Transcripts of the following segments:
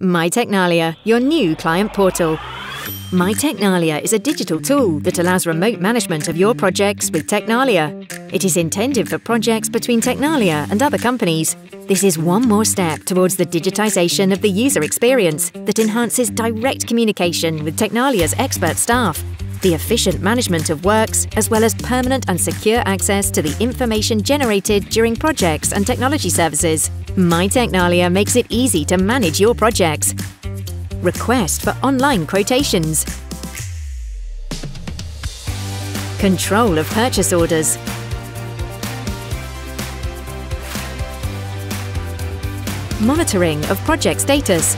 MyTecnalia, your new client portal. MyTecnalia is a digital tool that allows remote management of your projects with Technalia. It is intended for projects between Technalia and other companies. This is one more step towards the digitization of the user experience that enhances direct communication with Technalia's expert staff, the efficient management of works, as well as permanent and secure access to the information generated during projects and technology services. MyTecnalia makes it easy to manage your projects. Request for online quotations. Control of purchase orders. Monitoring of project status.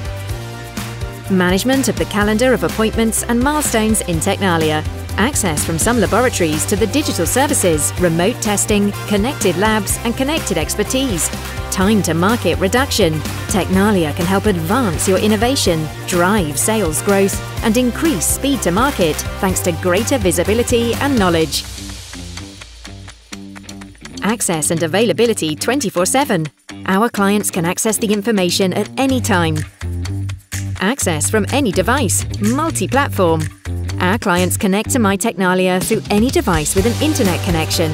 Management of the calendar of appointments and milestones in Technalia. Access from some laboratories to the digital services, remote testing, connected labs and connected expertise. Time to market reduction. Technalia can help advance your innovation, drive sales growth and increase speed to market thanks to greater visibility and knowledge. Access and availability 24/7. Our clients can access the information at any time. Access from any device, multi-platform. Our clients connect to MyTecnalia through any device with an internet connection.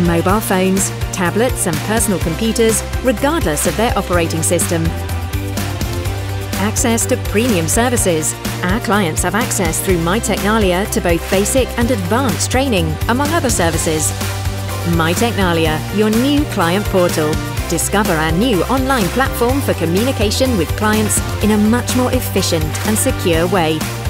Mobile phones, tablets and personal computers, regardless of their operating system. Access to premium services. Our clients have access through MyTecnalia to both basic and advanced training, among other services. MyTecnalia, your new client portal. Discover our new online platform for communication with clients in a much more efficient and secure way.